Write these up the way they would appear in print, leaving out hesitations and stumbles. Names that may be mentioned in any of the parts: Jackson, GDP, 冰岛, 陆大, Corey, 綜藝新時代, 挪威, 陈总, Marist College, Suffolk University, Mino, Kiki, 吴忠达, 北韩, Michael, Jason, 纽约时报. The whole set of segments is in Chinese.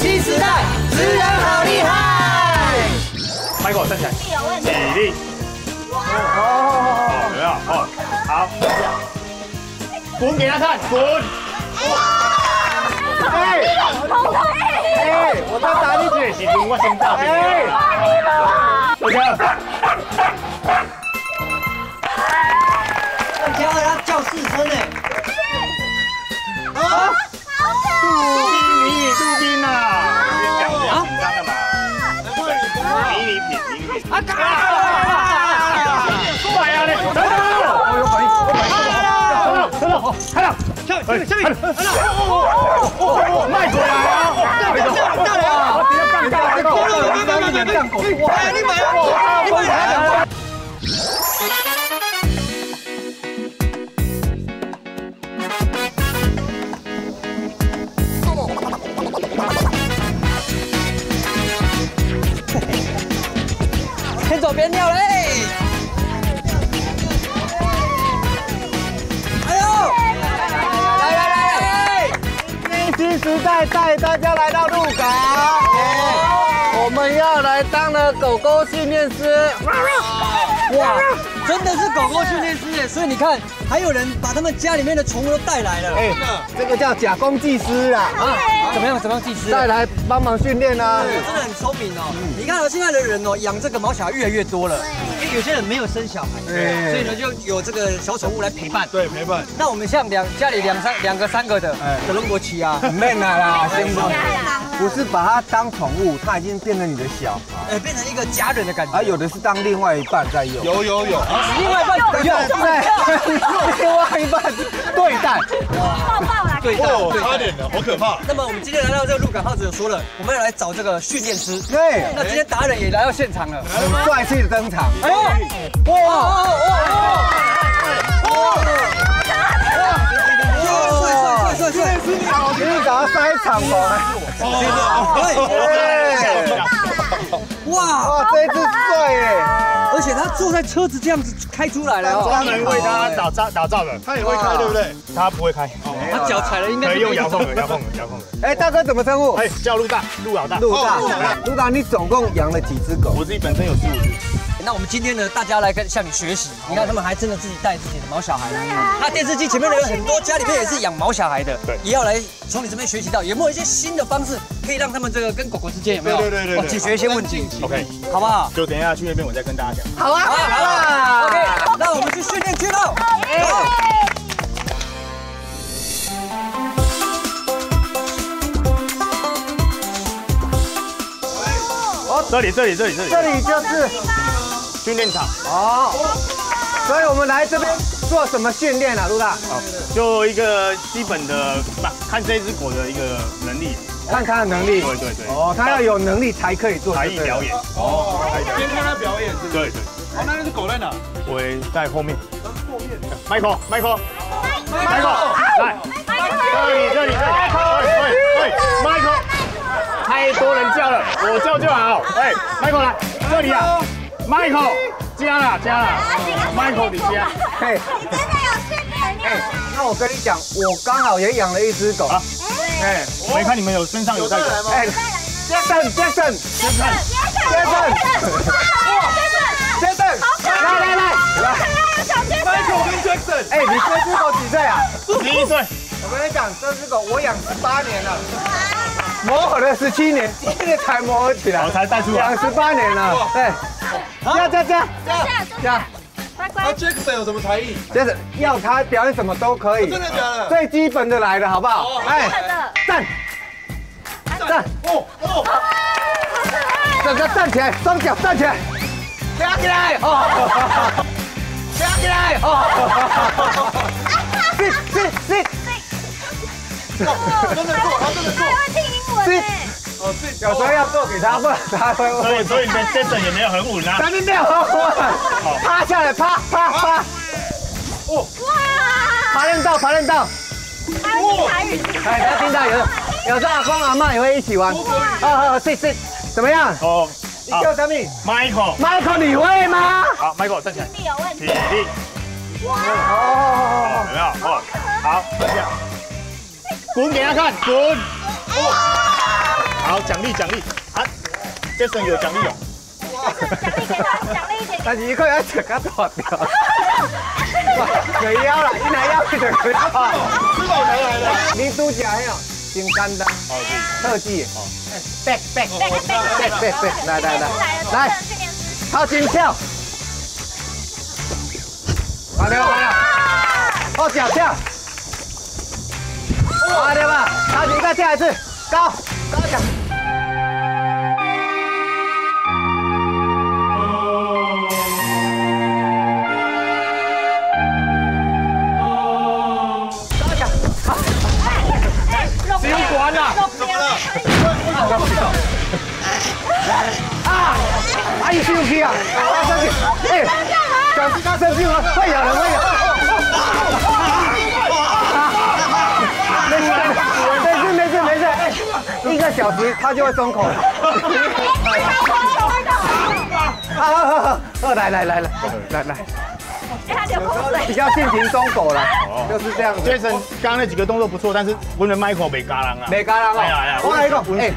新时代，职人好厉害！迈过站起来，起立。好，有没有？好，好，滚给他看，滚！哎，好痛！哎，我在打你嘴，其实我先打你。哎，我讲。 叫他叫4声哎！啊！杜宾迷你杜宾呐！啊！紧张干嘛？迷你品，迷你品。啊！干嘛？过来呀！等等！我有反应，等等，等等，下面，下面，迈过来啊！大来啊！我直接干掉你！别！哎，你买啊！你买啊！ 左边尿嘞！哎呦！来！新时代带大家来到鹿港，我们要来当了狗狗训练师。哇，真的是狗狗训练师耶！所以你看，还有人把他们家里面的宠物都带来了。哎，这个叫假公济私啦！啊，怎么样技师？带来帮忙训练啊！真的很聪明哦。你看哦，现在的人哦，养这个毛小孩越来越多了。因为有些人没有生小孩，所以呢就有这个小宠物来陪伴。对，陪伴。那我们像家里两个三个的，可能国旗啊，很 man 啦，真棒。不是把它当宠物，它已经变成你的小孩，变成一个家人的感觉。而有的是当另外一半在用。有。另外一半对待，另外一半对待。哇，抱抱啦！对待，差点了，好可怕。那么我们今天来到这个鹿港号子有说了，我们要来找这个训练师。对。那今天达人也来到现场了，帅气的登场。哎，哇！帅！你好，你搞塞场吧？哇！这只帅耶！ 而且他坐在车子这样子开出来了，专门为他打造的。他也会开，对不对？他不会开，他脚踩了应该可以用遥控的。哎，大哥怎么称呼？哎，叫陆大，陆老大。陆大，你总共养了几只狗？我自己本身有15只。那我们今天呢，大家来跟向你学习。你看他们还真的自己带自己的毛小孩。那电视机前面的有很多家里面也是养毛小孩的，对，也要来从你这边学习到有没有一些新的方式。 可以让他们这个跟狗狗之间有没有对解决一些问题 ？OK， 好不好？就等一下去那边我再跟大家讲。好啊，好啊 ，OK， 那我们去训练去喽。这里就是训练场哦。 所以我们来这边做什么训练啊，陆大？好，就一个基本的，看这只狗的一个能力，看它的能力。对。哦，它要有能力才可以做才艺表演。哦，先看它表演。对。好，那只狗在哪？我在后面。后面。Michael， 来，这里，Michael， 太多人叫了，我叫就好。哎 ，Michael 来，这里啊 ，Michael。 加啦 ，Michael 你加，嘿，你真的有训练量。那我跟你讲，我刚好也养了一只狗啊，哎，没看你们有身上有带狗，哎 ，Jackson，来，Michael 跟 Jackson， 哎，你这只狗几岁啊？11岁。我跟你讲，这只狗我养18年了。 磨合了17年，今天才磨合起来，我才带出来，养18年了。对，加，乖乖。那 Jackson 有什么才艺 ？Jackson 要他表演什么都可以，真的假的？最基本的来了，好不好？哎，站，整个站起来，双脚站起来，站起来，哦，站起来，哦，真的做，他真的做。 有时候要做给他，不然他会。所以你的 Jackson 也没有很稳啊。咱们没有很稳，趴下来，趴。哦，哇！爬练到。哎，大家听到有时候阿公阿嬤也会一起玩。对，怎么样？哦，你叫什么 ？Michael， 你会吗？好 ，Michael 站起来。体力有问题。体力。哇！哦，有没有？哦，好，这样。滚给他看，滚。 哇！好，奖励奖励啊 ！Jason 有奖励哦。獎勵給他，獎勵一點。但是佢一隻腳斷掉。佢腰啦，一拿腰就佢斷。知道嚟嚟嚟。你都講啊，真簡單。特技。back， 來來來，來，靠近跳。好了好了，後腳跳。好了吧，靠近再跳一次，高高腳。 阿姨生气啊！她生气，哎，小鸡她生气了，快咬人，快咬！没事没事没事，哎，1个小时她就会松口了。好，来，比较性情中狗了，就是这样子。Jason 刚刚那几个动作不错，但是我们的 Michael 没嘎啷了，没嘎啷了。我来一个，哎。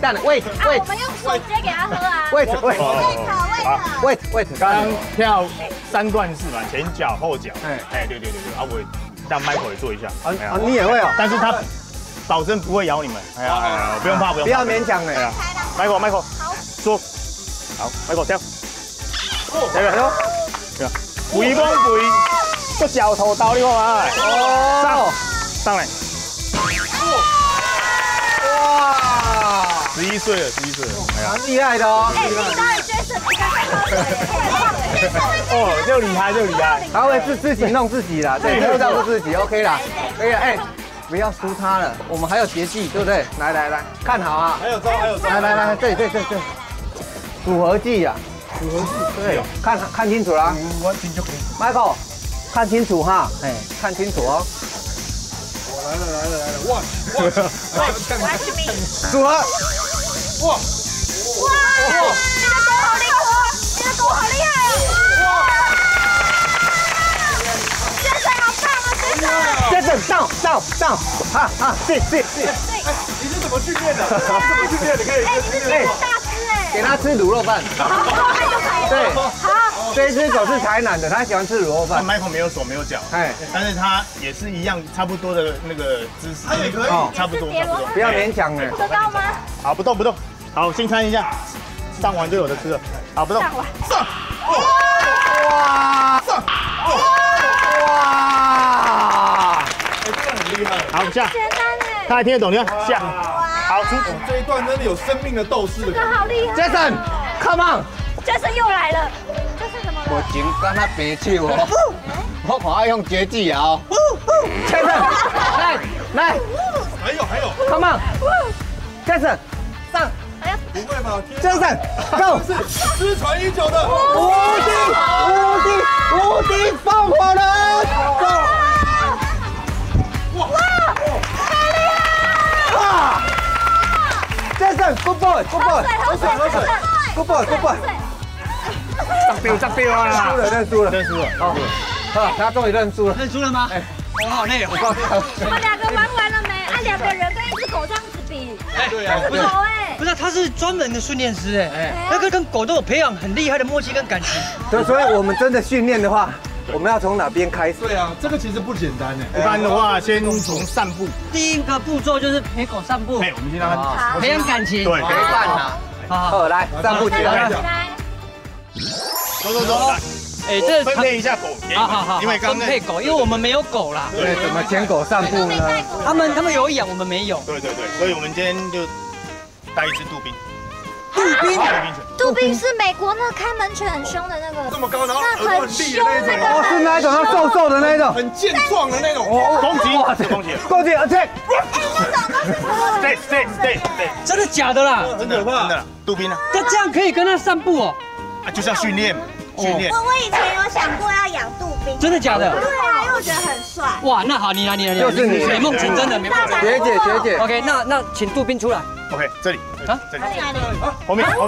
淡了，喂，我们用手直接给他喝啊！喂，刚刚跳3段式嘛，前脚后脚，哎，对，啊，我让 Michael 也做一下，啊，你也会哦，但是他保证不会咬你们，哎呀，不用怕，不要勉强哎呀 ，Michael， 做，好 ，Michael 跳，来，背光背，个脚头刀你看嘛，哦，上来。 11岁了，蛮厉害的哦。哎，你当然 Jason 比他更厉害。哦，就厉害。他会自己弄自己啦，对，就照顾自己 ，OK 啦，可以了。哎，不要输他了，我们还有节气，对不对？来，看好啊。还有招。来，对，组合技啊，组合技，对，看清楚啦。Michael， 看清楚哈，哎，看清楚哦。 来了，哇！组合，哇！你的狗好厉害哦！Jason好棒啊 ！Jason 上，对，哎，你是怎么训练的？你可以，哎，大师哎，给他吃卤肉饭，对，好。 这只狗是台南的，它喜欢吃卤肉饭。Michael 没有手没有脚，哎，但是它也是一样差不多的那个姿势，它也可以，差不多。不要勉强哎，得到吗？好，不动。好，先看一下，上完就有的吃了。好，不动。上。哇！上。哇！哎，这样很厉害。好，下。简单哎。他还听得懂，你看下。好，出这一段真的有生命的斗士的感觉。好厉害 ！Jason，come on！Jason 又来了。 我情感啊白手哦，我看要用绝技啊哦。Jason， 来，还有 ，Come on，Jason， 上，不会吧 ？Jason， Go， 失传已久的无敌放火人 ，Go， 哇，太厉害了 ！Jason，Good boy，Good boy。 上标啊！认输了。哦，好，他终于认输了吗？哎，我好累哦。我们两个玩完了没？啊，2个人跟1只狗这样子比，哎，对啊，不是，不是，他是专门的训练师哎，那个跟狗都有培养很厉害的默契跟感情。对，所以我们真的训练的话，我们要从哪边开始？对啊，这个其实不简单哎。一般的话，先从散步。第1个步骤就是陪狗散步。哎，我们先让它培养感情，对，陪伴它。好，来，散步起来。 走！哎，这分配一下狗，好，因为刚配狗，因为我们没有狗啦。对，怎么牵狗散步呢？他们有养，我们没有。对，所以我们今天就带一只杜宾。杜宾是美国那看门犬很凶的那个，这么高，然后很凶那种，哦，是那种它瘦的那种，很健壮的那种，哦，攻击，而且，哎，对，真的假的啦？真的，杜宾啊，那这样可以跟它散步哦。 啊，就是要训练。我以前有想过要养杜宾，真的假的？对啊，因为我觉得很帅。哇，那好，你来，就是你，美梦成真的，没梦成真。学姐 ，OK， 那请杜宾出来。OK， 这里啊，这里，后面。哇，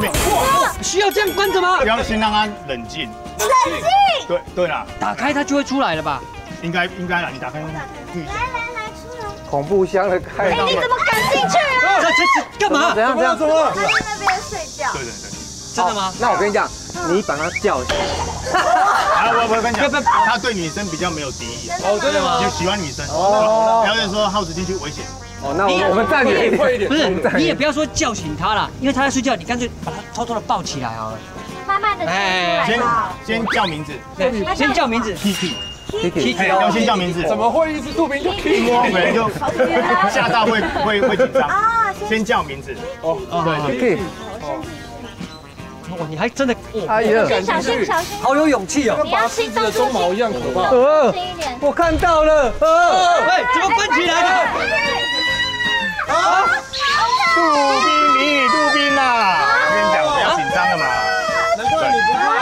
需要这样关着吗？不要，先让他冷静。冷静。对啦，打开它就会出来了吧？应该啦，你打开。来，出来。恐怖箱的开。哎，你怎么敢进去啊？这干嘛？怎样怎样？怎么了？他在那边睡觉。对对对。真的吗？那我跟你讲，你把他叫醒。啊，我跟你讲，他对女生比较没有敌意。哦，真的吗？就喜欢女生。哦。表演说耗子进去危险。哦，那我们站远一点。不是，你也不要说叫醒他啦，因为他在睡觉，你干脆把他偷偷的抱起来啊。 慢慢的，先叫名字，对，先叫名字 ，Kiki， 要先叫名字，怎么会一只肚皮就 Kiki？ 我可能就吓到会紧张啊，先叫名字，哦，对 ，Kiki， 哇，你还真的，哎呀，小心小心，好有勇气哦，你要心脏鬃毛一样可怕，我看到了，哎，怎么关起来的？啊，杜宾迷你杜宾呐，我跟你讲，不要紧张了嘛。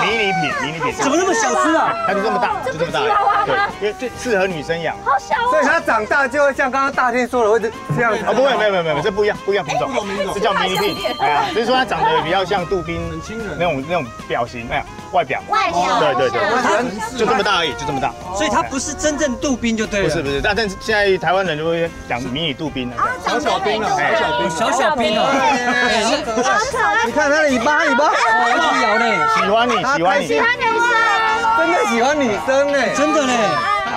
迷你品，怎么那么小只啊？它就这么大，就这么大，对，因为最适合女生养。好小哦！所以它长大就会像刚刚大天说的，会这样。啊，不会，没有，这不一样品种，这叫迷你品。哎呀，所以说它长得比较像杜宾那种表型，哎呀，外表。对，它就这么大而已，就这么大。所以它不是真正杜宾就对了。不是，但是现在台湾人就会讲迷你杜宾了。啊，小小兵哦，很可爱。你看它的尾巴，一直摇嘞。 喜欢你，真的喜欢女生呢，真的呢。好，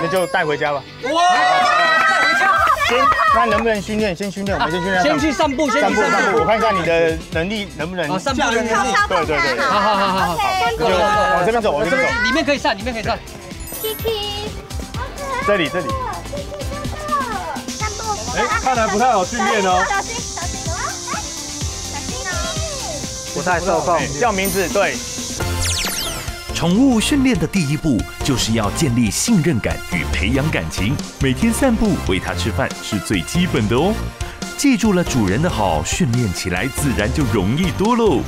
那就带回家吧。哇，带回家。先看能不能训练，我们先训练。先去散步，我看一下你的能力能不能。哦，散步的能力。对。好。往这边走，里面可以散，Kiki， 这里。散步。哎，看来不太好训练哦。小心哦。 不太受控，叫名字对。宠物训练的第一步就是要建立信任感与培养感情，每天散步、喂它吃饭是最基本的哦。记住了主人的好，训练起来自然就容易多喽。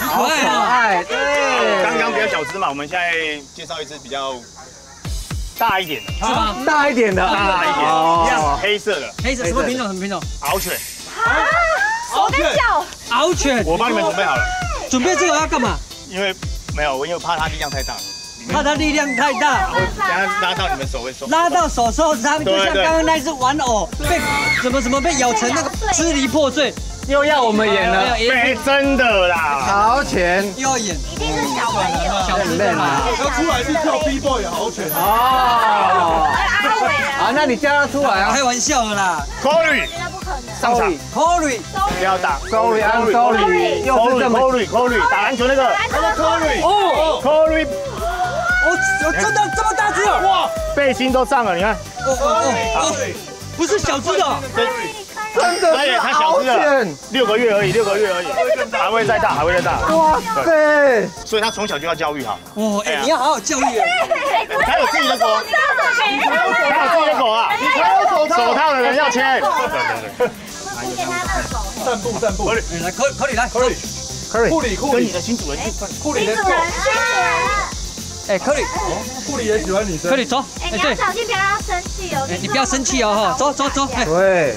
好可爱，对。刚刚比较小只嘛，我们现在介绍一只比较。 大一点的，是吗？大一点的，一样黑色的，黑色什么品种？獒犬。獒犬，我帮你们准备好了。准备这个要干嘛？因为怕它力量太大，会等下拉到你们手会受伤，拉到手受伤，就像刚刚那只玩偶被什么被咬成那个支离破碎。 又要我们演了，没真的啦！豪犬又要演，一定是小朋友，小时代嘛。要出来是跳 B-boy 的豪犬哦。阿伟啊，那你叫他出来啊？开玩笑的啦 ，Corey， 上场 ，Corey， 不要打 ，Corey， 又是这么 ，Corey， 打篮球那个 ，Corey， 哦 ，Corey， 哦，真的这么大只了哇！背心都上了，你看，哦，不是小只的。 真的，他小只了，6个月而已。还会再大。哇塞！所以他从小就要教育好。哇，哎，你要好好教育。他有自己的狗，啊，手套的人要签。对。散步。克里，跟你的新主人。哎，库里也喜欢女生。库里走，哎，你要小心，不要生气哦。哎，你不要生气哦，走。对，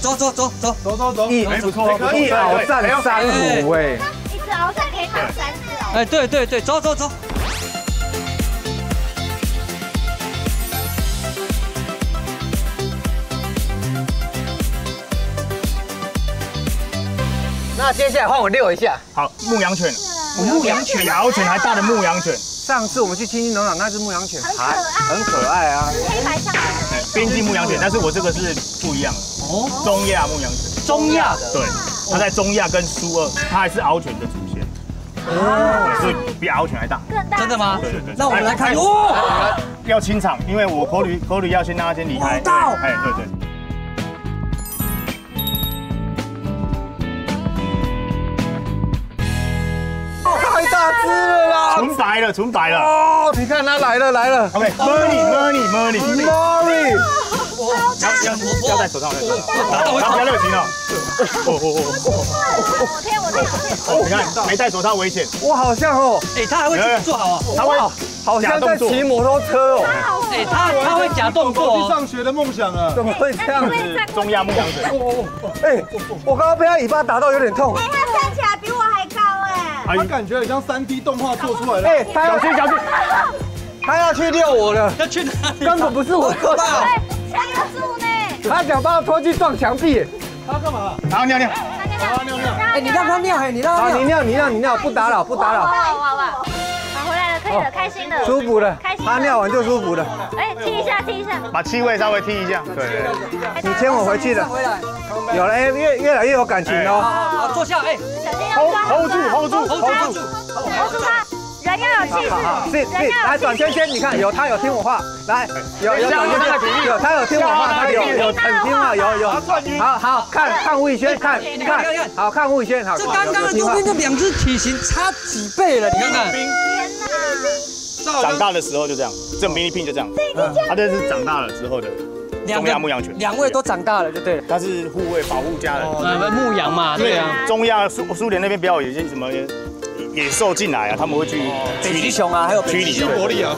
走。不错，一獒战三虎，哎，一只獒战可以打三只哦。哎，对，走。那接下来换我遛一下。好，牧羊犬，比獒犬还大的牧羊犬。 上次我们去清青农场那只牧羊犬很可爱啊，黑白相间。边境牧羊犬，但是我这个是不一样的哦，中亚牧羊犬。中亚的，对，它在中亚跟苏俄，它还是獒犬的祖先。哦，所以比獒犬还大。更大。真的吗？对。那我们来看哦，要清场，因为我口里要先让它先离开。到。哎，对。 大只了啦！纯白了！哦，你看它来了 ！OK， Money， 要戴手套，要热情了。哦，你看没戴手套危险。我好像哦，哎，它还会做好啊，它会好像在骑摩托车哦。哎，它会假动作。去上学的梦想啊，怎么会这样子？中亚牧羊犬。哎，我刚刚被它尾巴打到有点痛。哎，它站起来比我还高哎。 他感觉很像3D 动画做出来的，哎，小心！他要去遛我了，要去哪里？根本不是我，可怕！强要住呢。他想把我拖去撞墙壁。他干嘛？然后尿尿。他尿尿。哎，你让他尿，哎，你让他尿。你尿，不打扰，不打扰。哇！回来了，可以了，开心了，舒服了，开心。他尿完就舒服了。哎，踢一下，踢一下。把气味稍微踢一下。对。你牵我回去了。有了，哎，越来越有感情哦。好，坐下，哎。小心要抓。hold住他。 人要有气势，人要来转圈圈，你看有他有听我话，来有转圈圈，有他有听我话，他有很听话，有，好看魏轩，看，好看魏轩，好。这刚刚的冬兵这两只体型差几倍了，你看看。长大的时候就这样，这种迷你品就这样，他这是长大了之后的。 中亚牧羊犬，两位都长大了，就对了。他是护卫、保护家人，牧羊嘛，对啊。中亚苏联那边比较有些什么野兽进来啊，他们会去北极熊啊，还有北极熊国力啊。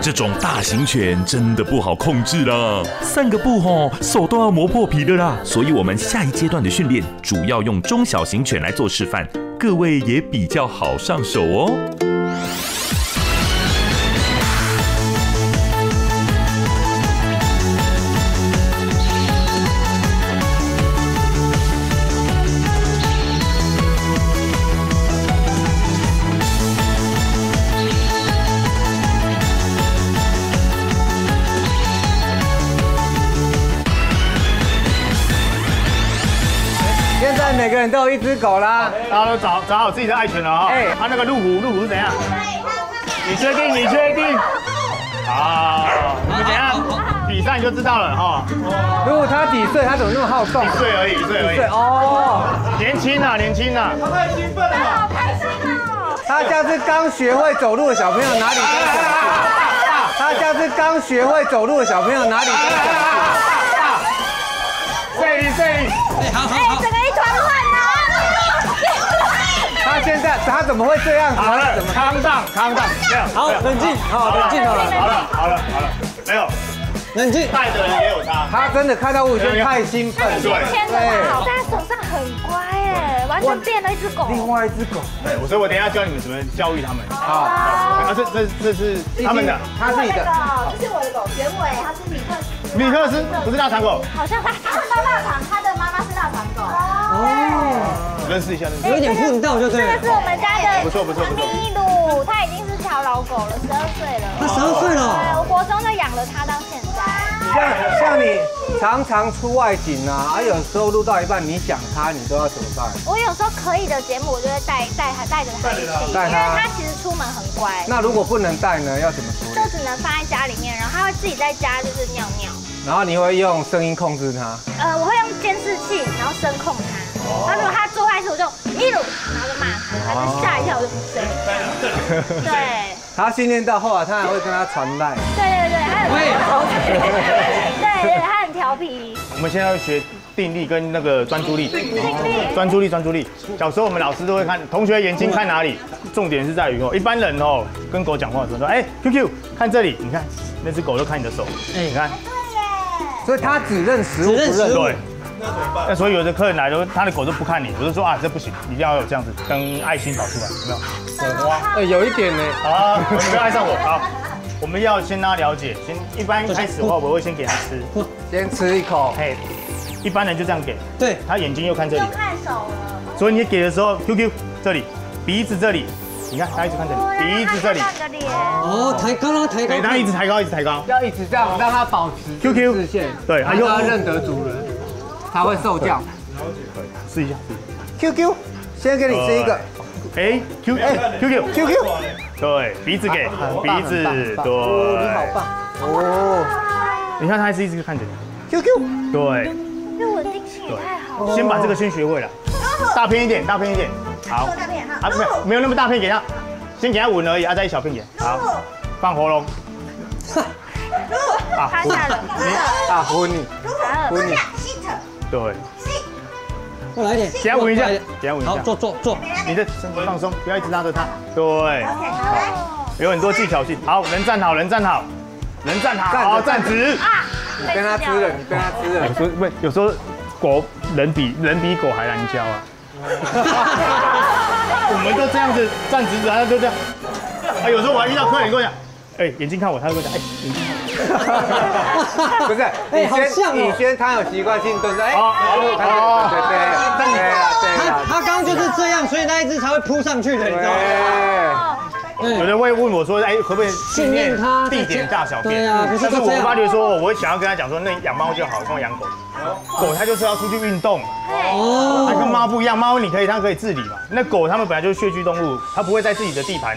这种大型犬真的不好控制啦，散个步吼，手都要磨破皮的啦。所以我们下一阶段的训练主要用中小型犬来做示范，各位也比较好上手哦。 每个人都有一只狗啦，大家都找好自己的爱犬了啊！哎，他那个路虎是怎样？你确定？你确定？好，我们等下比赛你就知道了哈。如果他几岁，他怎么那么好动？一岁而已。哦，年轻啊！他太兴奋了，好开心哦！他像是刚学会走路的小朋友，哪里都想去。他像是刚学会走路的小朋友，哪里都想去。这里。哎，好。 他怎么会这样？好了，康荡，这样好，冷静，好了，没有，冷静，带的人也有他，他真的看到我觉得太兴奋了，对，在手上很乖哎，完全变了一只狗，另外一只狗，对，所以我等一下教你们怎么教育他们，好，啊，这是他们的，他自己的，这是我的狗，卷尾，它是米克斯，不是腊肠狗，好像它是腊肠，它的妈妈是腊肠狗，哦。 认识一下，有点碰到就对了。这个是我们家的，不错。米鲁，它已经是条老狗了，12岁了。它12岁了。对，我国中就养了它到现在。像你常常出外景啊，有时候录到一半你想它，你都要怎么办？我有时候可以的节目，我就会带着它一起，因为它其实出门很乖。那如果不能带呢，要怎么说？就只能放在家里面，然后它会自己在家就是尿尿。然后你会用声音控制它？我会用监视器，然后声控它。 然后如果他做坏事，我就一路，然后就骂他，然后吓一跳，我就不追。对。他训练到后啊，他还会跟他传赖。对，他很调皮。对，他很调皮。我们现在要学定力跟那个专注力。专注力。小时候我们老师都会看，同学眼睛看哪里？重点是在于哦，一般人哦跟狗讲话的时候说，哎 ，QQ， 看这里，你看那只狗就看你的手，哎，你看。所以它只认食物，不认对。 那所以有的客人来了，他的狗都不看你，我就说啊，这不行，一定要有这样子跟爱心搞出来，有没有？哇，有一点呢。好，你不要爱上我。好，我们要先让他了解，先一般开始的话，我会先给他吃，先吃一口。嘿，一般人就这样给。对，他眼睛又看这里，又看手了。所以你给的时候 ，QQ 这里，鼻子这里，你看他一直看这里，鼻子这里。哦，抬高。他一直抬高。要一直这样，让他保持 QQ 视线。对，他又认得主人。 他会受教，试一下。QQ， 先给你吃一个。哎 ，QQ，对，鼻子给，鼻子，对。你好棒哦！你看他还是一直看着你。QQ， 对。那稳定性也太好了。先把这个先学会了，大片一点。好。啊，没有那么大片，给他，先给他闻而已，啊，再一小片给。好，放喉咙。 趴下了，啊，呼你，对，过来一点，给他闻一下，好，坐，你的身体放松，不要一直拉着它，对，有很多技巧性，好，人站好，好，站直，你跟他吃了，有时候狗人比狗还难教啊，我们都这样子站直，然后就这样。有时候我还遇到客人跟我讲，哎，眼睛看我，他会跟我讲，哎，眼睛看我。不是，哎，好像哦。宇轩他有习惯性动作，哎，对，他刚刚就是这样，所以那一只才会扑上去的，你知道吗？ 有人会问我说：“哎，可不可以训练它地点大小便？”对啊，但是我发觉说，我会想要跟他讲说，那养猫就好，跟我养狗，狗它就是要出去运动，哦，它跟猫不一样，猫你可以它可以自理嘛，那狗它们本来就是穴居动物，它不会在自己的地盘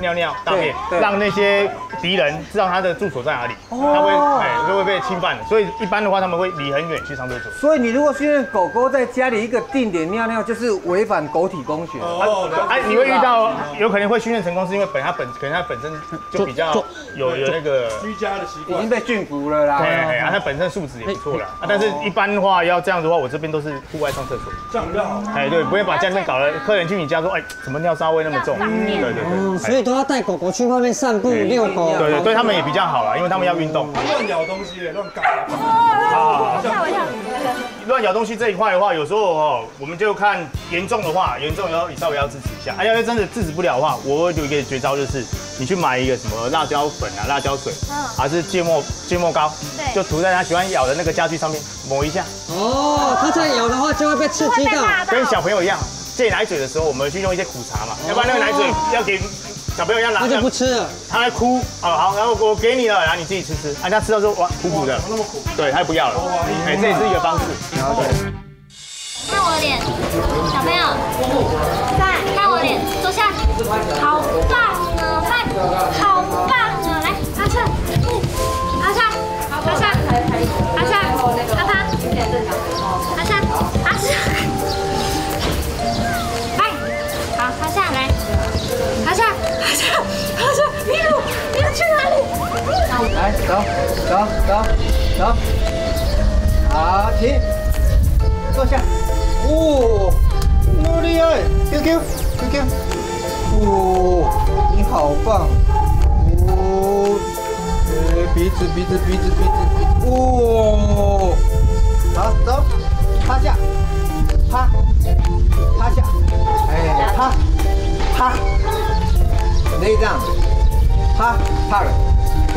尿尿大便，让那些敌人知道它的住所在哪里，它会哎就会被侵犯，所以一般的话他们会离很远去上厕所。所以你如果训练狗狗在家里一个定点尿尿，就是违反狗体工学。 你会遇到有可能会训练成功，是因为可能它本身就比较有那个居家的习惯，已经被驯服了啦。对，它本身素质也不错啦。但是一般的话要这样子的话，我这边都是户外上厕所，这样比较好。哎，对，不会把家里面搞了，客人去你家说，哎，怎么尿骚味那么重？对。所以都要带狗狗去外面散步、遛狗。对，对他们也比较好啦，因为他们要运动。乱咬东西，乱搞。吓我一跳。 乱咬东西这一块的话，有时候哦，我们就看严重的话，严重要你稍微要制止一下。哎，要是真的制止不了的话，我有一个绝招就是，你去买一个什么辣椒粉啊、辣椒水，还是芥末膏，对，就涂在他喜欢咬的那个家具上面抹一下。哦，他在咬的话就会被刺激到，跟小朋友一样，借奶嘴的时候，我们去用一些苦茶嘛，要不然那个奶嘴要给。 小朋友要拿，他就不吃了，他来哭，好，然后我给你了，然后你自己吃，啊，他吃到之后哇，苦苦的，对，他不要了，哎，这也是一个方式，然后对，看我的脸，小朋友，再看我的脸，坐下，好棒啊，棒，好棒啊，来，阿灿，阿灿，阿灿，阿灿，阿潘，阿灿，阿灿，来，好，趴下来。 阿夏，麋鹿去哪里？来，走，好，停，坐下。哦，努力啊 ，QQ，哦，你好棒，哦，鼻子，哦，好，走，趴下，趴下，哎，趴。 内脏，趴了，哎，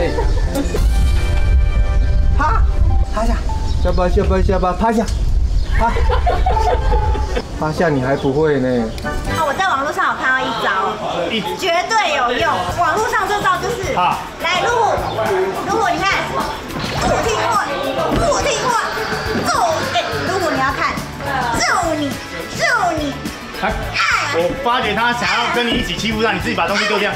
趴下，下巴趴下，你还不会呢。啊，我在网络上有看到一招，绝对有用。网络上这招就是，来，如果你看，我听过，如果你要看，揍你。 我发觉他想要跟你一起欺负他，你自己把东西丢地上。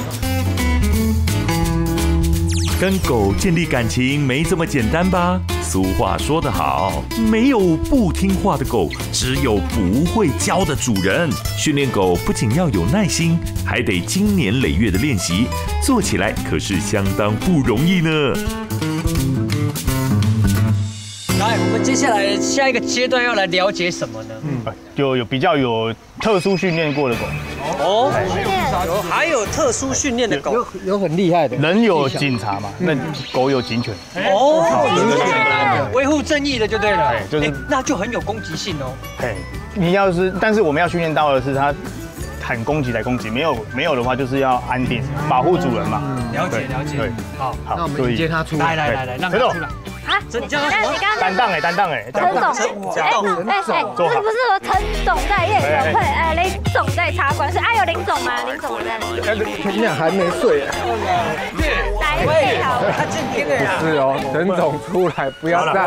跟狗建立感情没这么简单吧？俗话说得好，没有不听话的狗，只有不会教的主人。训练狗不仅要有耐心，还得经年累月的练习，做起来可是相当不容易呢。来，我们接下来下一个阶段要来了解什么呢？ 就有比较有特殊训练过的狗哦，还有特殊训练的狗，有很厉害的。人有警察嘛，那狗有警犬哦，维护正义的就对了，就是那就很有攻击性哦。哎，你要是，但是我们要训练到的是它很攻击来攻击，没有的话就是要安定，保护主人嘛。了解，对，好，那我们接它出来，来，让它出来。 啊，你叫他担当哎，陈董，是不是说陈董在夜总会，哎，林总在茶馆是？哎呦，林总吗？林总在哪里？天亮还没睡啊！来睡好，他今天的呀。是哦，陈总出来不要这样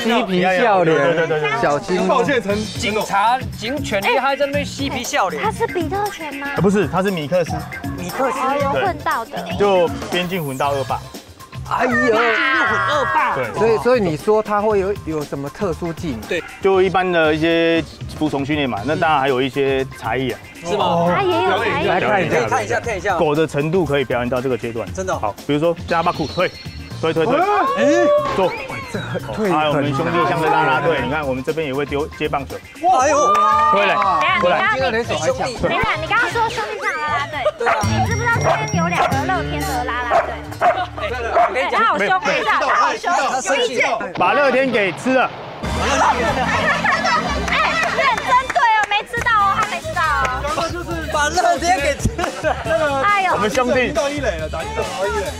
嬉皮笑脸，小心。抱歉，陈警察警犬厉害在那边嬉皮笑脸。他是比特犬吗？不是，他是米克斯。米克斯有混到的，就边境混到2霸。 哎呦，又很恶霸。对，所以你说他会有什么特殊技能？对，就一般的一些服从训练嘛，那当然还有一些才艺啊，是吗？他也有才艺，来看一下，看一下，看一下，狗的程度可以表演到这个阶段，真的好。比如说加巴库退，推推推，哎，走，这退。哎，我们兄弟像个拉拉队，你看我们这边也会丢接棒球，哇哟，推来，过来，兄弟，等一下，你刚刚说兄弟像拉拉队，对啊，你知不知道这边有两个乐天的拉拉队？对了，我跟你讲，他好凶，他好凶，有意见，把乐天给吃了。 把乐天给吃了，哎呦！我们兄弟一到一垒了，打一到一垒。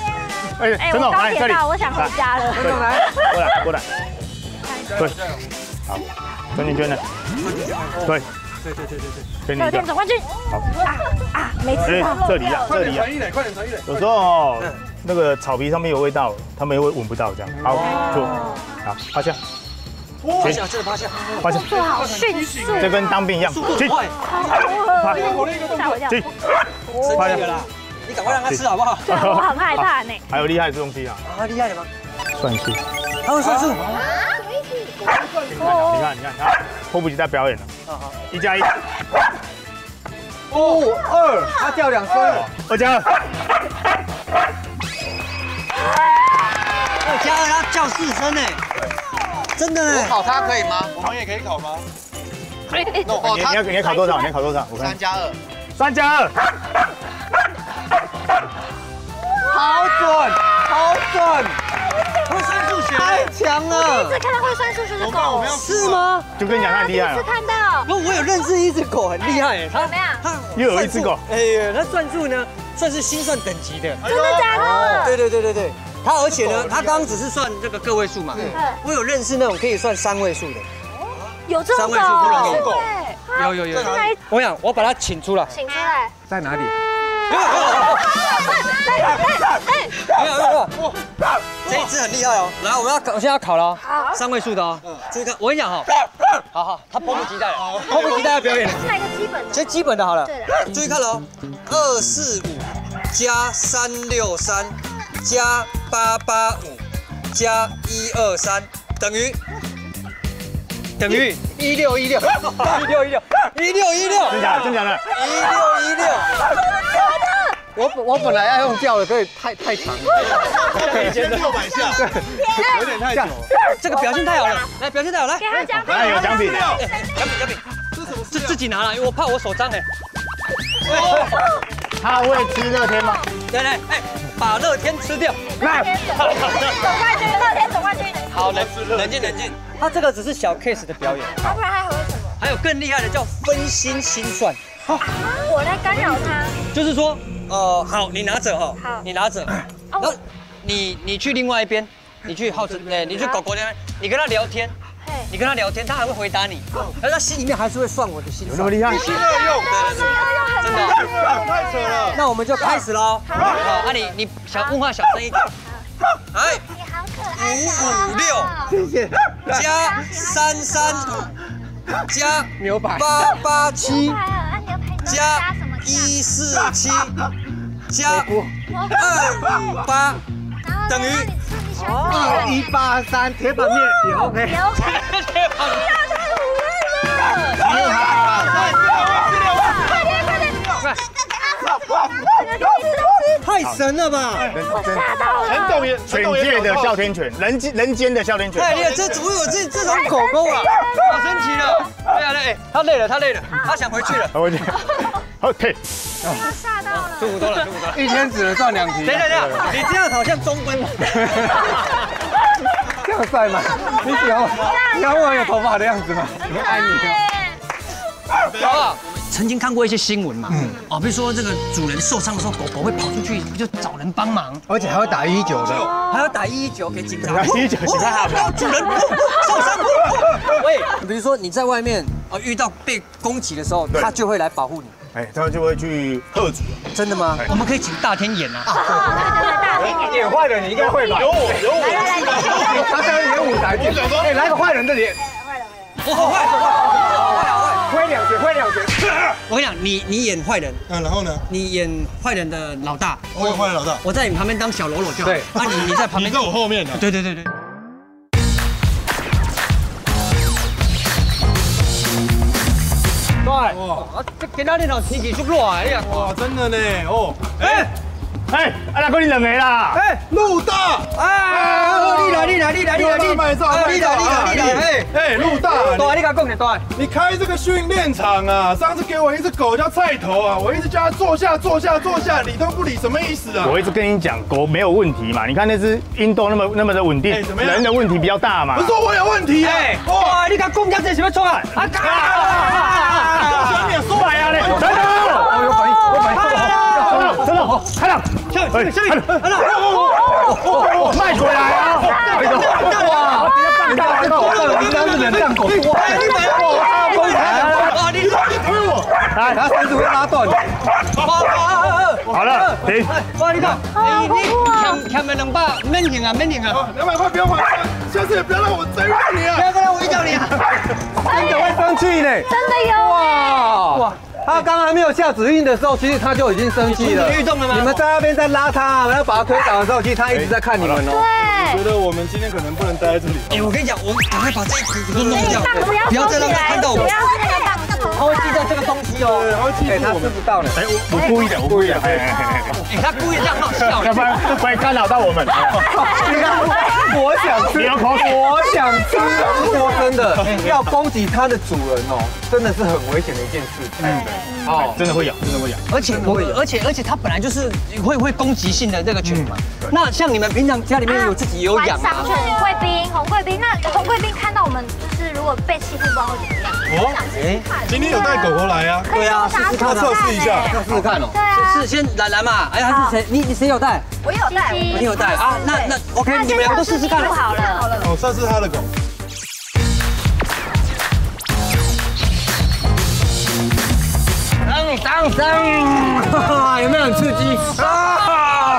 哎，陈总来这里，我想回家了。陈总来，过来过来。对，好，转圈圈的，对，对对对对对。乐天总冠军。好啊，没吃到。这里啊，这里啊，传一垒，快点传一垒。有时候那个草皮上面有味道，他们也会闻不到这样。好，坐，好，趴下。 趴下，这里趴下，趴下，做好迅速，这跟当兵一样，去，快，趴，去，趴下啦，你赶快让他吃好不好？对，我很害怕呢。还有厉害的东西啊！啊，厉害的吗？算数，他会算数。什么意思？你看，你看，他迫不及待表演了。好，1+1，5、2，他掉2分，2+2，他叫4声哎。 真的？我考他可以吗？我们也可以考吗？可以。哦，你要考多少？你要考多少？我看。3+2。3+2。好准，好准！会算数学，太强了！我第一次看到会算数学的狗，是吗？就跟你讲，太厉害了。第一次看到。不，我有认识一只狗，很厉害。它怎么样？又有一只狗。哎呀，它算数呢，算是心算等级的。真的假的？对对对对对。 他而且呢，他刚刚只是算这个个位数嘛。我有认识那种可以算3位数的，有这种狗，有有有。我想我把他请出来，请出来，在哪里？没有，这一只很厉害哦。来，我现在要考了，3位数的哦。这个我跟你讲哈，好好，他迫不及待了，迫不及待要表演了。来个基本的，先基本的好了。注意看喽，245+363。 +885+123等于1616，真假的？1616，我本来要用掉的，可以太长了，1600下，有点太久，这个表现太好了，来表现太好了，给他奖品，有奖品，奖品，这什么？这自己拿了，因为我怕我手脏哎。他会吃乐天吗？来，哎。 把乐天吃掉，来，乐天总冠军。好，冷静。他这个只是小 case 的表演，要不然还有什么？还有更厉害的叫分心心算。我来干扰他。就是说，好，你拿着哈，好，你拿着，然后你去另外一边，你去浩辰，你去狗狗那边，你跟他聊天，他还会回答你，可是他心里面还是会算我的心。有那么厉害？必须要用，对，真的。 太扯了，那我们就开始喽。好，那你小问话小声一点。哎，你好可爱。556，+33，+887，+147，+258，等于183，铁板面也 OK。铁板面。你好。 太神了吧！吓到了！犬界的哮天犬，人间的哮天犬。太厉害！这怎么有这种狗狗啊？好神奇了！对啊，哎，他累了，他想回去了。回去。OK。吓到了！舒服多了。一天只能算2题。等，你这样好像中分。这样帅吗？你想我有头发的样子吗？我爱你。走啊！ 曾经看过一些新闻嘛，哦，比如说这个主人受伤的时候，狗狗会跑出去就找人帮忙，而且还会打119的，还要打119给警察。119警察好，主人受伤。喂，比如说你在外面啊遇到被攻击的时候，它就会来保护你，哎，它就会去喝阻。真的吗？我们可以请大天演啊。对，演坏人你应该会吧？有我，他在演舞台剧。哎，来个坏人的脸。坏人。 会两节。我跟你讲，你演坏人，然后呢？你演坏人的老大，我演坏人老大，我在你旁边当小喽啰就好。对，那你在旁边，你在我后面的。对。哎，这今仔日头天气足热啊！哎呀，哇，真的呢，哦，哎，哎，阿哥你两个啦，哎，陆大，哎，你来，你来，哎，陆大，大你甲讲一段，你开这个训练场啊，上次给我一只狗叫菜头啊，我一直叫它坐下，理都不理，什么意思啊？我一直跟你讲，狗没有问题嘛，你看那只运动那么的稳定，人的问题比较大嘛。不是我有问题啊！哇，你甲公家这什么错啊？啊！小鸟说白啊嘞，等等，我摆错了，小米，卖回来啊！哇，直接棒到我，你当日两狗，哇，你推我，来，他绳子会拉断。好了，停。哇，你看，你欠200，免停啊。200块不要还，下次也不要让我再遇到你啊！不要再让我遇到你啊！真的会生气呢。真的有。哇。他刚还没有下指令的时候，其实他就已经生气了。你们在那边在拉他，然后把他推倒的时候，其实他一直在看你们哦。对。我觉得我们今天可能不能待在这里。哎，我跟你讲，我赶快把这一都弄掉，不要再让他看到我。不要那个棒子，他会记得这个东西哦。对，他会记得他吃不到的。哎，我故意的。哎，他故意这样好笑，要不然会干扰到我们。你看，我想吃，我想吃。说真的，要攻击他的主人哦，真的是很危险的一件事情。 哦，真的会咬，而且它本来就是会攻击性的这个犬嘛。那像你们平常家里面有自己有养吗？红贵宾，那红贵宾看到我们就是如果被欺负，不知道会怎么样。哦，今天有带狗狗来啊？对啊，测试一下哦。对，先来嘛。哎，还是谁？你谁有带？我有带啊。那 OK， 你们俩都试试看好了。我测试他的狗。 有没有很刺激？好累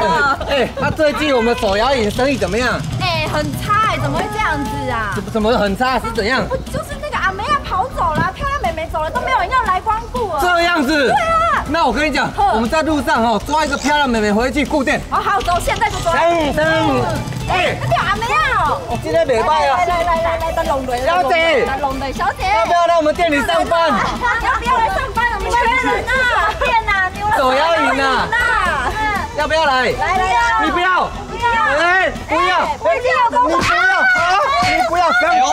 哦！哎，那最近我们手摇饮生意怎么样？哎，很差哎，怎么会这样子啊？怎么很差是怎样？就是那个阿妹要跑走了，漂亮妹妹走了，都没有人要来光顾啊。这样子？对啊。那我跟你讲，我们在路上哈抓一个漂亮妹妹回去顾店。哦，好，走，现在就走。哎，那条阿妹啊！我今天没卖啊！来，等龙队。小姐，小姐，要不要来我们店里上班？要不要来上班？ 缺人啊！店啊，牛了！手摇饮啊！要不要来？来！你不要！不要！哎，不要！你不要！你不要！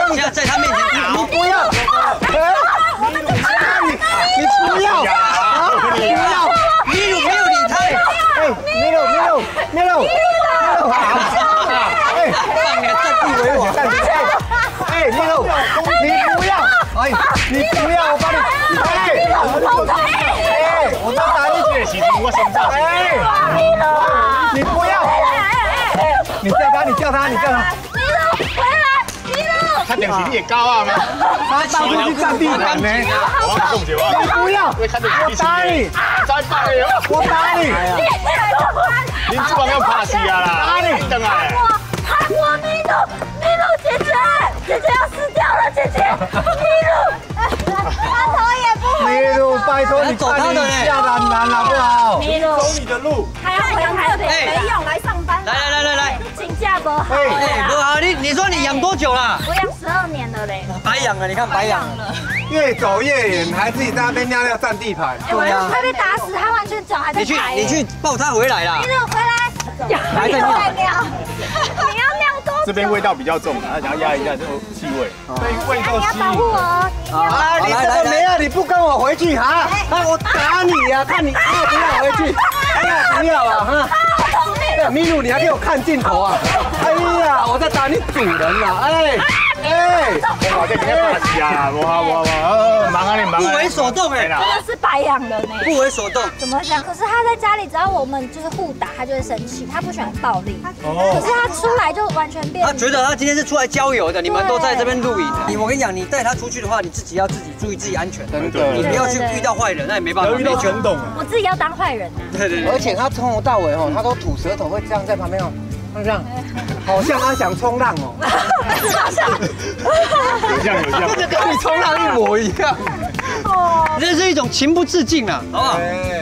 不要在他面前打！你不要！哎，我们不要！你不要！你不要！你有没有理他？哎，没有！哎，放点占地为我，哎，你不要！ 哎，你不要，我帮你，哎，我再打一拳，我身上，哎，你不要，你叫他，回来，他等级也高啊嘛，他到处去占地盘呢，我要控制我，你不要，我打你，再打你，我打你，你这帮要怕死啊啦，打你，等下。 我咪路姐姐要死掉了，姐姐咪路，他头也不回。咪路，拜托你走他的下南南好不好？咪路，走你的路，还要回台北，没用来上班。来，请假不好。哎，不好，你说你养多久了？我养12年了嘞。白养了，你看白养了。越走越远，还自己在那边尿尿占地盘。对呀，快被打死，他完全脚还在抬。你去抱他回来啦。咪路，回来。还在尿。你要。 这边味道比较重，然后想要压一下这个气味。被味道吸引。啊，你怎么没啊？你不跟我回去哈？那我打你啊！看你要不要回去？不要啊！哈，咪路，你还给我看镜头啊！哎呀，我在打你主人啊！哎，我这边打死啊！我忙啊！不为所动哎，真的是白养人哎！不为所动，怎么讲？可是他在家里，只要我们就是互打，他就会生气，他不喜欢暴力。可是他出来就完全变。他觉得他今天是出来郊游的，你们都在这边露营。我跟你讲，你带他出去的话，你自己要自己注意自己安全，真的，你不要去遇到坏人，那也没办法。遇到全懂。我自己要当坏人啊！对。而且他从头到尾哦，他都吐舌头，会这样在旁边哦。 这样，好像他想冲浪哦，有像，这个跟你冲浪一模一样，哦，这是一种情不自禁啊，好不好？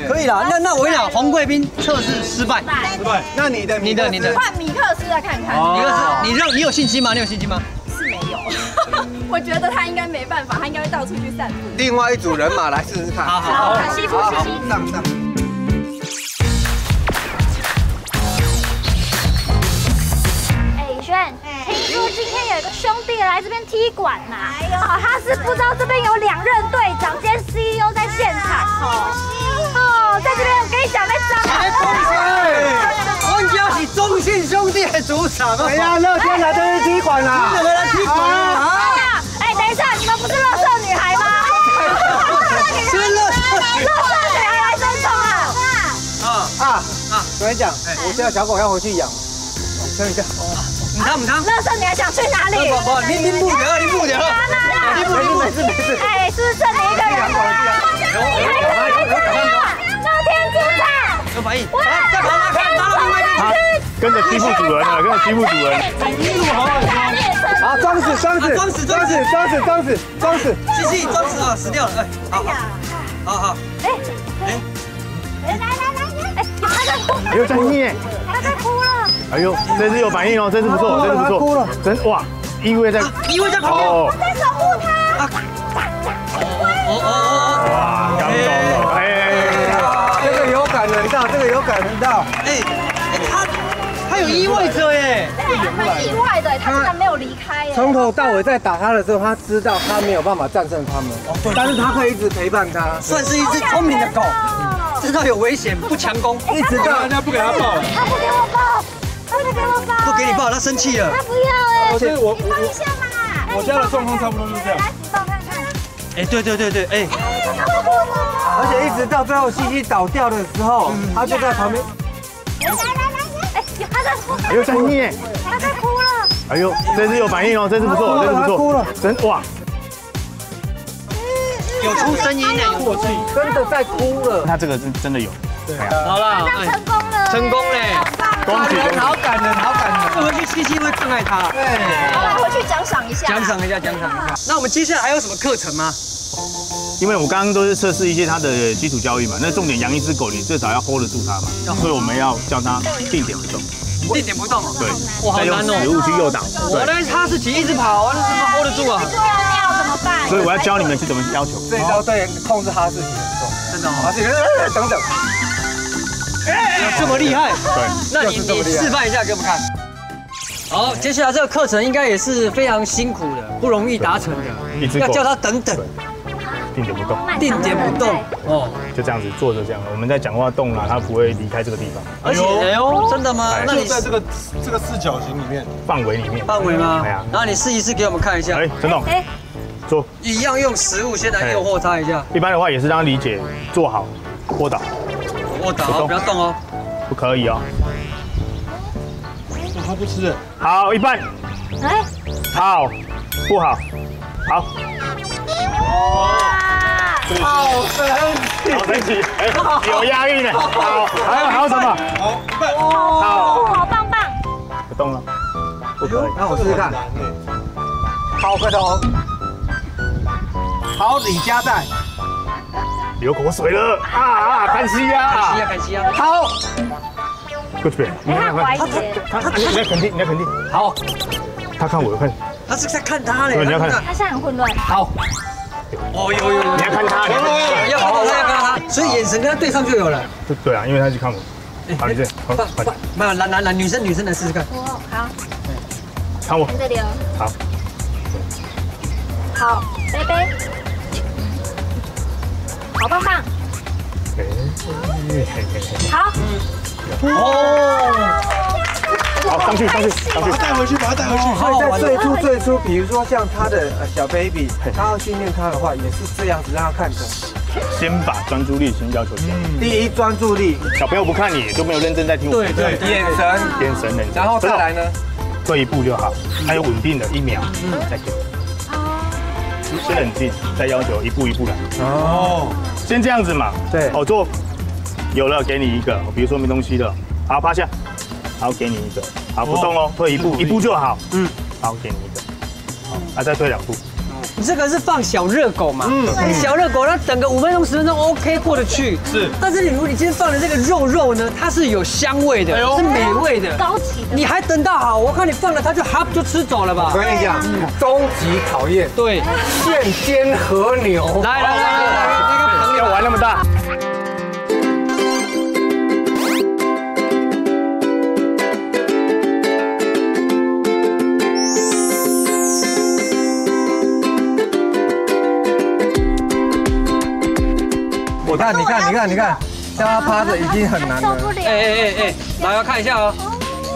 可以啦，那我跟你讲，红贵宾测试失败，那你的换米克斯来看看，米克斯，你有信心吗？你有信心吗？是没有。我觉得他应该没办法，他应该会到处去散步。另外一组人马来试试看。好好好，西服西服，上。哎，宇轩，听说今天有一个兄弟来这边踢馆呐？哎呦，他是不知道这边有两任队长兼 CEO 在现场哦，在这边我跟你讲，在张。哎，风水。 我们家是中信兄弟的主场啊！哎呀，乐天来这是踢馆啦！你们来踢馆啊！哎，等一下，你们不是乐色女孩吗？是乐色女孩来争宠啊！啊！我跟你讲，我家小狗要回去养，你撑一下。唔汤唔汤。乐色女孩想去哪里？不，拎不得，拎不得。妈妈，没事。哎，是剩你一个人啊！乐天主场。有反应。再跑拉开，拉开。 跟着欺负主人了，跟着欺负主人。好，装死，装死啊，死掉了，哎，好，哎，哎呦，在捏，他在哭了。哎呦，这次有反应哦，这次不错，这次不错，哭了，真哇，依偎在旁边，我在守护他。哇，感动了，哎，这个有感人到，这个有感人到，哎。 他有意外者耶，对，还蛮意外的，他居然没有离开耶。从头到尾在打他的时候，他知道他没有办法战胜他们，但是他可以一直陪伴他，算是一只聪明的狗，知道有危险不强攻，一直到人家不给他抱，他不给我抱，他不给我抱，不给你抱，他生气了，他不要哎，而且你放一下嘛，我家的状况差不多就是这样。 哎，对，哎，而且一直到最后西西倒掉的时候，他就在旁边。 哎呦，在捏！他在哭了。哎呦，这次有反应哦，这次不错，这次不错。哭了，真哇！有出声音呢，有出声音，真的在哭了。他这个是真的有。对，好了，成功了，成功嘞！恭喜！好感人，好感人。回去西西会疼爱他。对，回去奖赏一下。奖赏一下。那我们接下来还有什么课程吗？ 因为我刚刚都是测试一些它的基础教育嘛，那重点养一只狗，你最少要 hold 得住它嘛，所以我们要叫它定点不动，定点不动，对，再用食物去诱导。我呢，它自己一直跑，我怎么 hold 得住啊？尿尿怎么办？所以我要教你们去怎么要求。这招对控制它自己很重要，真的哦。而且等等，这么厉害？对，那你示范一下给我们看。好，接下来这个课程应该也是非常辛苦的，不容易达成的，要叫它等等。 定点不动，定点不动，哦，就这样子坐着这样。我们在讲话动了，它不会离开这个地方。而且，哎呦，真的吗？那你在这个四角形里面范围里面，范围吗？哎呀，然后你试一试给我们看一下。哎，陈总，坐，一样用食物先来诱惑它一下。一般的话也是让它理解，坐好，卧倒，卧倒，不要动哦，不可以哦。它不吃，好一半，哎，好，不好，好。 好神奇，有压力呢。好，还有什么？好，好棒棒。不动了，不可以。那我试试看。好个头，好李家蛋，流口水了啊！感谢啊！好，过去边，你看他肯定，好，他看我看，他是在看他嘞，你要看，他现在很混乱。好。 哦，有，你要看他，要看他，所以眼神跟他对上就有了。对啊，因为他去看我。好，你这，好，来，女生来试试看。哦，好。看我。这里哦。好。好，贝贝。好棒棒。好。哦。 好，上去，把它带回去。所以在最初，比如说像他的小 baby， 他要训练他的话，也是这样子让他看着。先把专注力先要求起来。第一，专注力。小朋友不看你就没有认真在听我。对，眼神认真。然后再来呢？退一步就好，还有稳定的一秒，再给。先冷静，再要求一步一步来。哦。先这样子嘛。对。好做。有了，给你一个，比如说没东西的，好趴下。 好，给你一个。好，不动哦，退一步，一步就好。嗯，好，给你一个。好，再退两步。你这个是放小热狗嘛？嗯，小热狗，然后等个5分钟10分钟 OK 过得去。是，但是你如果你今天放的这个肉呢，它是有香味的，是美味的，高级。你还等到好，我看你放了它就哈就吃走了吧。我跟你讲，终极考验，对，现煎和牛。来，那个朋友玩那么大。 你看，像它趴着已经很难了。哎，来我看一下哦。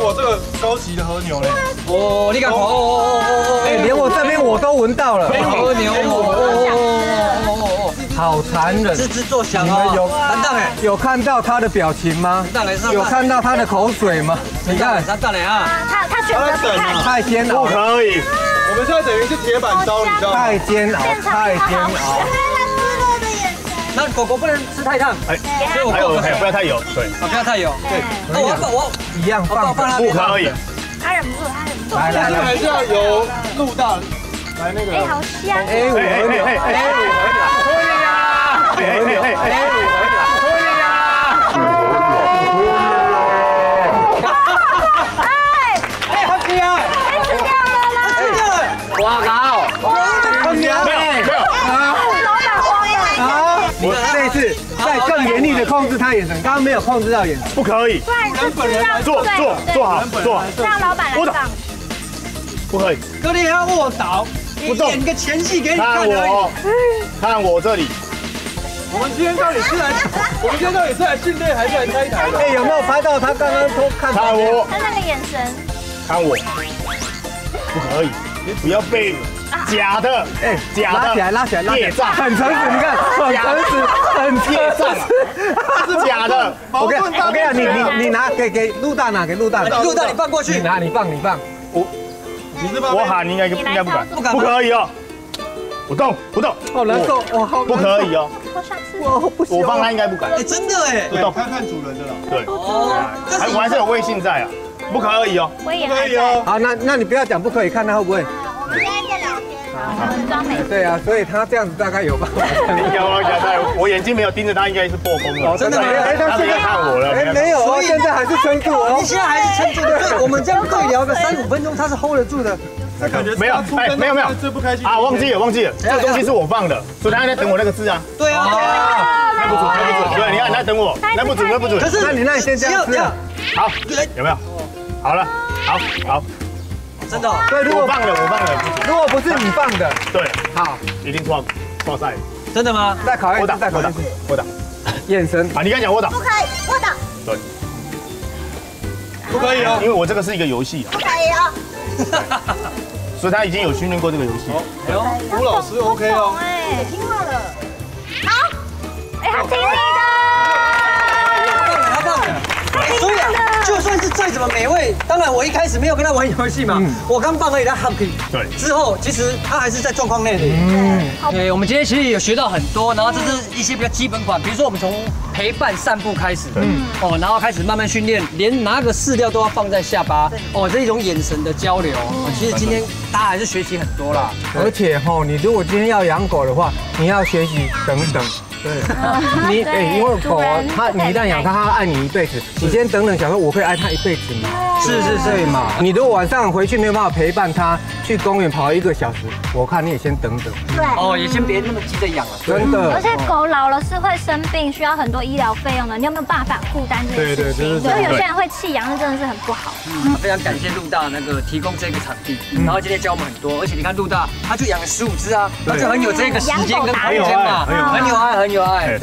哇，这个高级的和牛嘞！哦，你看，哦，哎，连我这边我都闻到了。和牛，好残忍！吱吱作响啊！有看到他的表情吗？有看到他的口水吗？你看，他选择不看，太煎熬，不可以。我们现在等于是铁板烧，你知道吗？太煎熬。 那狗狗不能吃太烫，哎，所以我放还有不要太油，对，不要太油，对。那我一样放那边，不可以。他忍不住，他忍不住。来，还是要由陆大来那个。哎，好香！哎，好香！哎，吃掉了啦！吃掉了！哇靠！我的娘！ 我这次在更严厉的控制他眼神，刚刚没有控制到眼神，不可以。不然你就是让坐好，让老板来放。不可以，哥你要卧倒，我演个前戏给你看而已。看我这里，我们今天到底是来训练还是来拆台的？哎，有没有拍到他刚刚偷看我？他那个眼神，看我，不可以，不要被。 假的，哎，假的，拉起来，孽障，很诚实，你看，很诚实，很孽障，是假的。我跟你讲，你拿给陆大，你放过去，你放，我喊你应该不敢，不可以哦，不动，好难受，我好，不可以哦，我放他应该不敢，哎，真的哎，不动，看主人的了，对，我还是有威信在啊，不可以哦，不可以哦，好，那你不要讲不可以，看他会不会。 对啊，所以他这样子大概有吧？我眼睛没有盯着他，应该是破功了。真的没有，哎，他现在看我了，哎，没有，现在还是撑住哦。你现在还是撑住的，对，我们这样对聊个3-5分钟，他是 hold 得住的。感觉没有，哎，没有，最不开心啊，忘记了，这东西是我放的，所以他在等我那个字啊。对啊，耐不住，对，你看他等我，耐不住。可是，那你先这样吃，好，有没有？好了，好。 真的，对，如果我放了，如果不是你放的，对，好，一定错赛。真的吗？再考一次，我打，眼神啊，你刚讲我打，不可以，我打，对，不可以哦，因为我这个是一个游戏，不可以哦，所以他已经有训练过这个游戏。哎，吴老师 OK 哦，哎，听话了，好，哎，他听你的，他放了。 就算是再怎么美味，当然我一开始没有跟他玩游戏嘛，我刚放给他 happy， 对，之后其实他还是在状况内的。对，我们今天其实也学到很多，然后这是一些比较基本款，比如说我们从陪伴散步开始，哦，然后开始慢慢训练，连拿个饲料都要放在下巴，哦，这一种眼神的交流，其实今天大家还是学习很多啦。而且吼，你如果今天要养狗的话，你要学习等。 对，你哎，因为狗它你一旦养它，它爱你一辈子。你今天等等，想说我可以爱它一辈子吗？是嘛。你如果晚上回去没有办法陪伴它，去公园跑1个小时，我看你也先等等。对，哦，也先别那么急着养了，真的。而且狗老了是会生病，需要很多医疗费用的，你有没有办法负担这些？对。所以有些人会弃养，那真的是很不好。非常感谢陆大那个提供这个场地，然后今天教我们很多，而且你看陆大他就养了15只啊，他就很有这个时间跟空间嘛，很有爱。 有爱，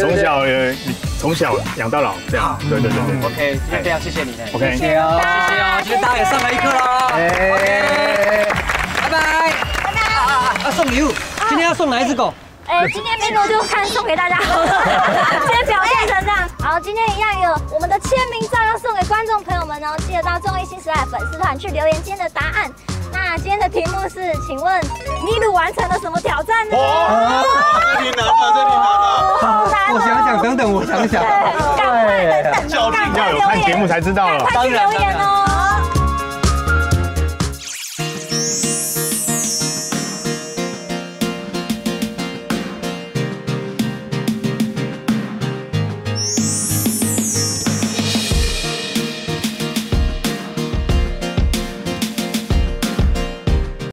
从小养到老，这样，对。OK， 今天非常谢谢你呢。OK， 谢谢哦，今天大家也上了一课喽。OK， 拜拜。啊，送礼物，今天要送哪一只狗？哎，今天Mino就看送给大家好了，今天表现成这样。好，今天一样有我们的签名照要送给观众朋友们哦，记得到综艺新时代粉丝团去留言今天的答案。 那今天的题目是，请问Mino完成了什么挑战呢？这题难了，好难！我想想，等等，赶快留言，当然，